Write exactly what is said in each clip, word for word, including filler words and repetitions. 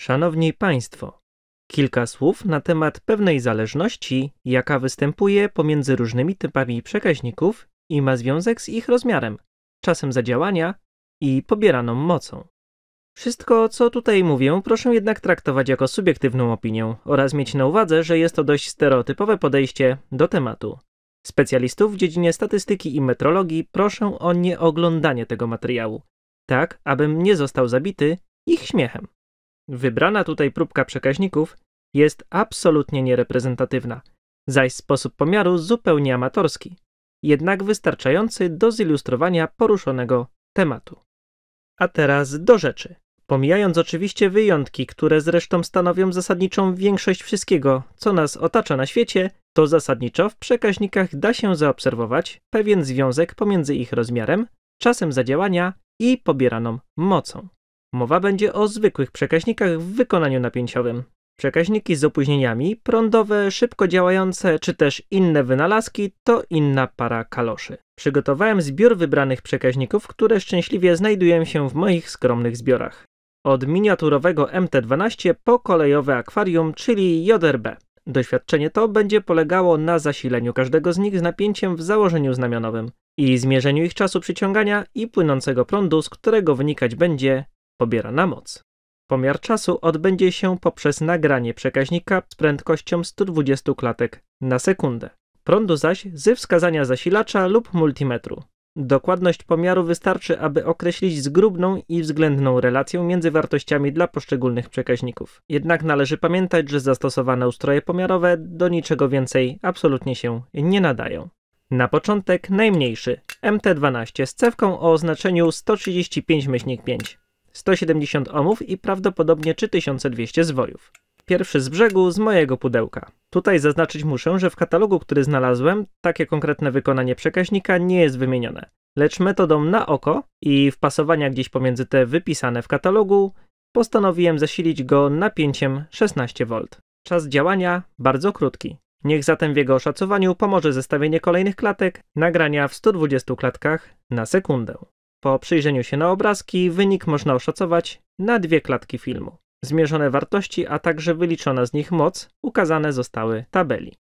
Szanowni Państwo, kilka słów na temat pewnej zależności, jaka występuje pomiędzy różnymi typami przekaźników i ma związek z ich rozmiarem, czasem zadziałania i pobieraną mocą. Wszystko, co tutaj mówię, proszę jednak traktować jako subiektywną opinię oraz mieć na uwadze, że jest to dość stereotypowe podejście do tematu. Specjalistów w dziedzinie statystyki i metrologii proszę o nieoglądanie tego materiału, tak abym nie został zabity ich śmiechem. Wybrana tutaj próbka przekaźników jest absolutnie niereprezentatywna, zaś sposób pomiaru zupełnie amatorski, jednak wystarczający do zilustrowania poruszonego tematu. A teraz do rzeczy. Pomijając oczywiście wyjątki, które zresztą stanowią zasadniczą większość wszystkiego, co nas otacza na świecie, to zasadniczo w przekaźnikach da się zaobserwować pewien związek pomiędzy ich rozmiarem, czasem zadziałania i pobieraną mocą. Mowa będzie o zwykłych przekaźnikach w wykonaniu napięciowym. Przekaźniki z opóźnieniami, prądowe, szybko działające czy też inne wynalazki to inna para kaloszy. Przygotowałem zbiór wybranych przekaźników, które szczęśliwie znajdują się w moich skromnych zbiorach. Od miniaturowego M T dwanaście po kolejowe akwarium, czyli J R B. Doświadczenie to będzie polegało na zasileniu każdego z nich z napięciem w założeniu znamionowym i zmierzeniu ich czasu przyciągania i płynącego prądu, z którego wynikać będzie pobierana moc. Pomiar czasu odbędzie się poprzez nagranie przekaźnika z prędkością sto dwadzieścia klatek na sekundę. Prądu zaś ze wskazania zasilacza lub multimetru. Dokładność pomiaru wystarczy, aby określić zgrubną i względną relację między wartościami dla poszczególnych przekaźników. Jednak należy pamiętać, że zastosowane ustroje pomiarowe do niczego więcej absolutnie się nie nadają. Na początek najmniejszy M T dwanaście z cewką o oznaczeniu sto trzydzieści pięć myślnik pięć. sto siedemdziesiąt ohmów i prawdopodobnie trzy tysiące dwieście zwojów. Pierwszy z brzegu z mojego pudełka. Tutaj zaznaczyć muszę, że w katalogu, który znalazłem, takie konkretne wykonanie przekaźnika nie jest wymienione, lecz metodą na oko i wpasowania gdzieś pomiędzy te wypisane w katalogu postanowiłem zasilić go napięciem szesnaście wolt. Czas działania bardzo krótki. Niech zatem w jego oszacowaniu pomoże zestawienie kolejnych klatek, nagrania w stu dwudziestu klatkach na sekundę. Po przyjrzeniu się na obrazki wynik można oszacować na dwie klatki filmu. Zmierzone wartości, a także wyliczona z nich moc ukazane zostały w tabeli.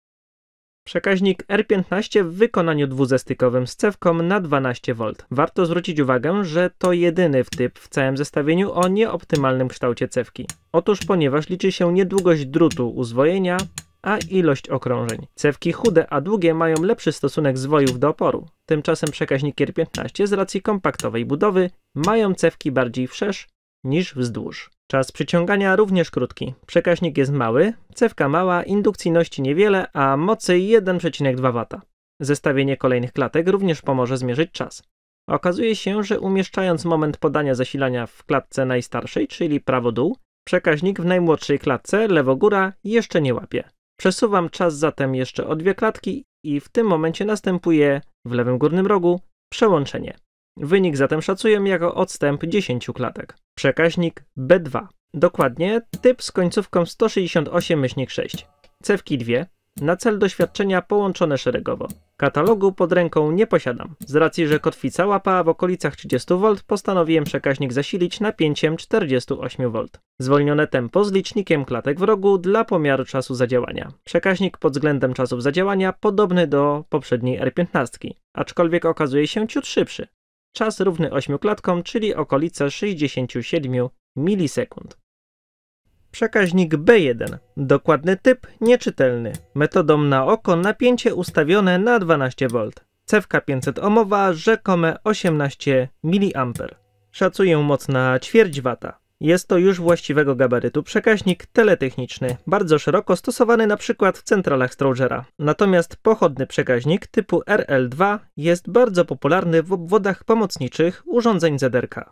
Przekaźnik R piętnaście w wykonaniu dwuzestykowym z cewką na dwanaście wolt. Warto zwrócić uwagę, że to jedyny typ w całym zestawieniu o nieoptymalnym kształcie cewki. Otóż ponieważ liczy się nie długość drutu uzwojenia, a ilość okrążeń. Cewki chude, a długie mają lepszy stosunek zwojów do oporu. Tymczasem przekaźniki R piętnaście z racji kompaktowej budowy mają cewki bardziej wszerz niż wzdłuż. Czas przyciągania również krótki. Przekaźnik jest mały, cewka mała, indukcyjności niewiele, a mocy jeden przecinek dwa wata. Zestawienie kolejnych klatek również pomoże zmierzyć czas. Okazuje się, że umieszczając moment podania zasilania w klatce najstarszej, czyli prawo dół, przekaźnik w najmłodszej klatce, lewo góra, jeszcze nie łapie. Przesuwam czas zatem jeszcze o dwie klatki i w tym momencie następuje w lewym górnym rogu przełączenie. Wynik zatem szacuję jako odstęp dziesięć klatek. Przekaźnik B dwa. Dokładnie typ z końcówką sto sześćdziesiąt osiem myślnik sześć. Cewki dwie. Na cel doświadczenia połączone szeregowo. Katalogu pod ręką nie posiadam. Z racji, że kotwica łapała w okolicach trzydziestu wolt, postanowiłem przekaźnik zasilić napięciem czterdziestu ośmiu wolt. Zwolnione tempo z licznikiem klatek w rogu dla pomiaru czasu zadziałania. Przekaźnik pod względem czasów zadziałania podobny do poprzedniej R piętnaście, aczkolwiek okazuje się ciut szybszy. Czas równy ośmiu klatkom, czyli okolice sześćdziesięciu siedmiu milisekund. Przekaźnik B jeden. Dokładny typ nieczytelny. Metodą na oko napięcie ustawione na dwanaście wolt. Cewka pięćset ohmowa, rzekome osiemnaście miliamperów. Szacuję moc na ćwierć wata. Jest to już właściwego gabarytu przekaźnik teletechniczny, bardzo szeroko stosowany np. w centralach Strogera. Natomiast pochodny przekaźnik typu R L dwa jest bardzo popularny w obwodach pomocniczych urządzeń Z R K.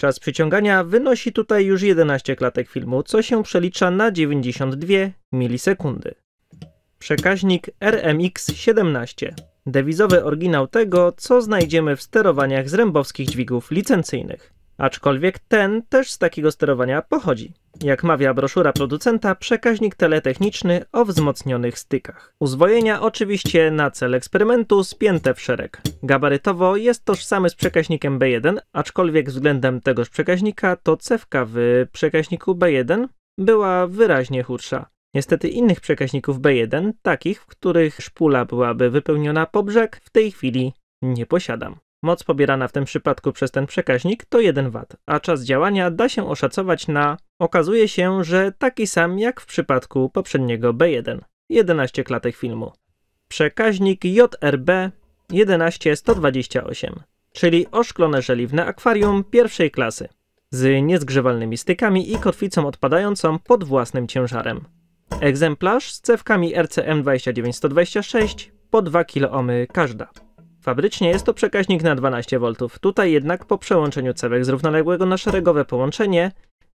Czas przyciągania wynosi tutaj już jedenaście klatek filmu, co się przelicza na dziewięćdziesiąt dwie milisekundy. Przekaźnik R M X siedemnaście. Dewizowy oryginał tego, co znajdziemy w sterowaniach z rębowskich dźwigów licencyjnych. Aczkolwiek ten też z takiego sterowania pochodzi. Jak mawia broszura producenta, przekaźnik teletechniczny o wzmocnionych stykach. Uzwojenia oczywiście na cel eksperymentu spięte w szereg. Gabarytowo jest tożsamy z przekaźnikiem B jeden, aczkolwiek względem tegoż przekaźnika to cewka w przekaźniku B jeden była wyraźnie chudsza. Niestety innych przekaźników B jeden, takich, w których szpula byłaby wypełniona po brzeg, w tej chwili nie posiadam. Moc pobierana w tym przypadku przez ten przekaźnik to jeden wat, a czas działania da się oszacować na, okazuje się, że taki sam jak w przypadku poprzedniego B jeden, jedenaście klatek filmu. Przekaźnik J R B jedenaście tysięcy sto dwadzieścia osiem, czyli oszklone żeliwne akwarium pierwszej klasy, z niezgrzewalnymi stykami i kotwicą odpadającą pod własnym ciężarem. Egzemplarz z cewkami R C M dwadzieścia dziewięć sto dwadzieścia sześć po dwa kiloohmy każda. Fabrycznie jest to przekaźnik na dwanaście woltów, tutaj jednak po przełączeniu cewek z równoległego na szeregowe połączenie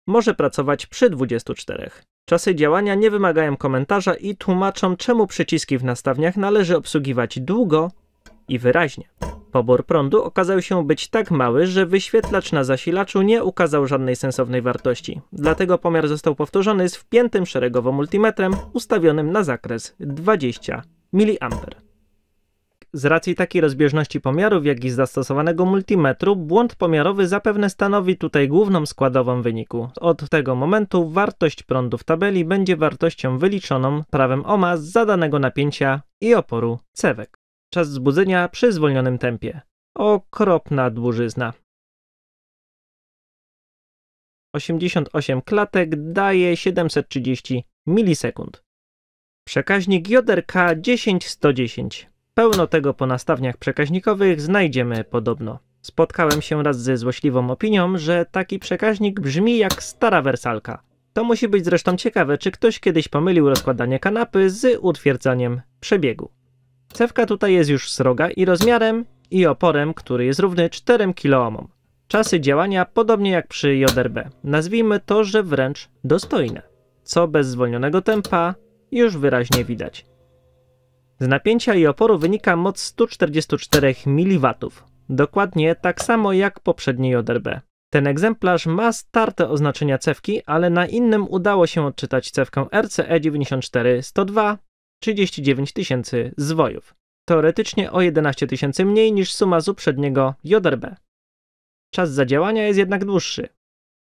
może pracować przy dwudziestu czterech. Czasy działania nie wymagają komentarza i tłumaczą, czemu przyciski w nastawniach należy obsługiwać długo i wyraźnie. Pobór prądu okazał się być tak mały, że wyświetlacz na zasilaczu nie ukazał żadnej sensownej wartości. Dlatego pomiar został powtórzony z wpiętym szeregowo multimetrem ustawionym na zakres dwadzieścia miliamperów. Z racji takiej rozbieżności pomiarów, jak i zastosowanego multimetru, błąd pomiarowy zapewne stanowi tutaj główną składową wyniku. Od tego momentu wartość prądu w tabeli będzie wartością wyliczoną prawem Ohma z zadanego napięcia i oporu cewek. Czas wzbudzenia przy zwolnionym tempie. Okropna dłużyzna. osiemdziesiąt osiem klatek daje siedemset trzydzieści milisekund. Przekaźnik J R K dziesięć tysięcy sto dziesięć. Pełno tego po nastawniach przekaźnikowych znajdziemy podobno. Spotkałem się raz ze złośliwą opinią, że taki przekaźnik brzmi jak stara wersalka. To musi być zresztą ciekawe, czy ktoś kiedyś pomylił rozkładanie kanapy z utwierdzaniem przebiegu. Cewka tutaj jest już sroga i rozmiarem, i oporem, który jest równy czterem kiloohmom. Czasy działania podobnie jak przy J R B. Nazwijmy to, że wręcz dostojne. Co bez zwolnionego tempa już wyraźnie widać. Z napięcia i oporu wynika moc sto czterdzieści cztery miliwatów. Dokładnie tak samo jak poprzedni J R B. Ten egzemplarz ma starte oznaczenia cewki, ale na innym udało się odczytać cewkę R C E dziewięćdziesiąt cztery sto dwa. trzydzieści dziewięć tysięcy zwojów. Teoretycznie o jedenaście tysięcy mniej niż suma z uprzedniego J R B. Czas zadziałania jest jednak dłuższy.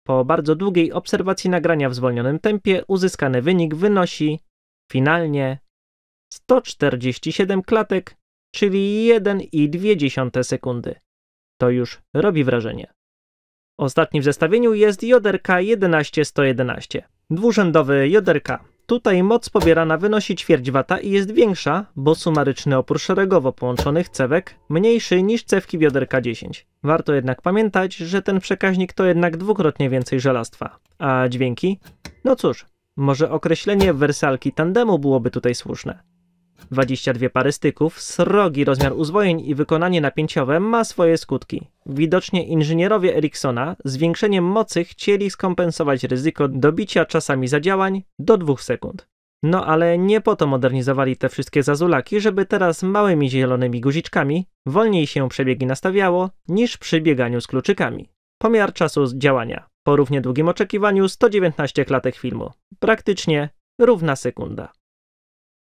Po bardzo długiej obserwacji nagrania w zwolnionym tempie uzyskany wynik wynosi finalnie sto czterdzieści siedem klatek, czyli jeden i dwie dziesiąte sekundy. To już robi wrażenie. Ostatni w zestawieniu jest J R K jedenaście tysięcy sto jedenaście. Dwurzędowy J R K. Tutaj moc pobierana wynosi ćwierć wata i jest większa, bo sumaryczny opór szeregowo połączonych cewek mniejszy niż cewki J R K dziesięć. Warto jednak pamiętać, że ten przekaźnik to jednak dwukrotnie więcej żelastwa. A dźwięki? No cóż, może określenie wersalki tandemu byłoby tutaj słuszne. dwadzieścia dwie pary styków, srogi rozmiar uzwojeń i wykonanie napięciowe ma swoje skutki. Widocznie inżynierowie Ericsona zwiększeniem mocy chcieli skompensować ryzyko dobicia czasami zadziałań do dwóch sekund. No ale nie po to modernizowali te wszystkie zazulaki, żeby teraz małymi zielonymi guziczkami wolniej się przebiegi nastawiało niż przy bieganiu z kluczykami. Pomiar czasu działania. Po równie długim oczekiwaniu sto dziewiętnaście klatek filmu. Praktycznie równa sekunda.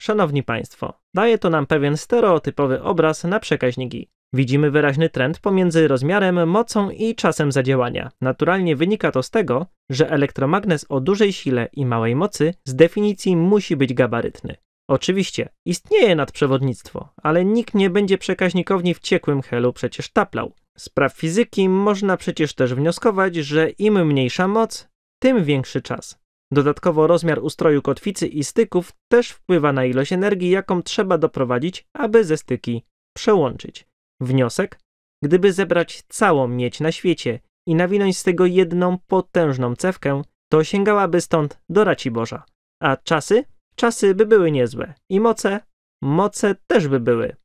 Szanowni Państwo, daje to nam pewien stereotypowy obraz na przekaźniki. Widzimy wyraźny trend pomiędzy rozmiarem, mocą i czasem zadziałania. Naturalnie wynika to z tego, że elektromagnes o dużej sile i małej mocy z definicji musi być gabarytny. Oczywiście, istnieje nadprzewodnictwo, ale nikt nie będzie przekaźnikowni w ciekłym helu przecież taplał. Z praw fizyki można przecież też wnioskować, że im mniejsza moc, tym większy czas. Dodatkowo rozmiar ustroju kotwicy i styków też wpływa na ilość energii, jaką trzeba doprowadzić, aby ze styki przełączyć. Wniosek? Gdyby zebrać całą miedź na świecie i nawinąć z tego jedną potężną cewkę, to sięgałaby stąd do Raciborza. A czasy? Czasy by były niezłe. I moce? Moce też by były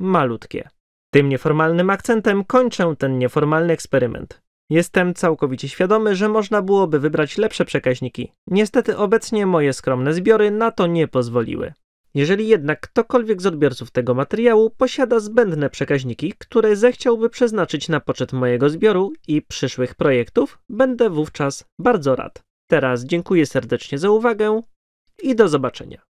malutkie. Tym nieformalnym akcentem kończę ten nieformalny eksperyment. Jestem całkowicie świadomy, że można byłoby wybrać lepsze przekaźniki. Niestety obecnie moje skromne zbiory na to nie pozwoliły. Jeżeli jednak ktokolwiek z odbiorców tego materiału posiada zbędne przekaźniki, które zechciałby przeznaczyć na poczet mojego zbioru i przyszłych projektów, będę wówczas bardzo rad. Teraz dziękuję serdecznie za uwagę i do zobaczenia.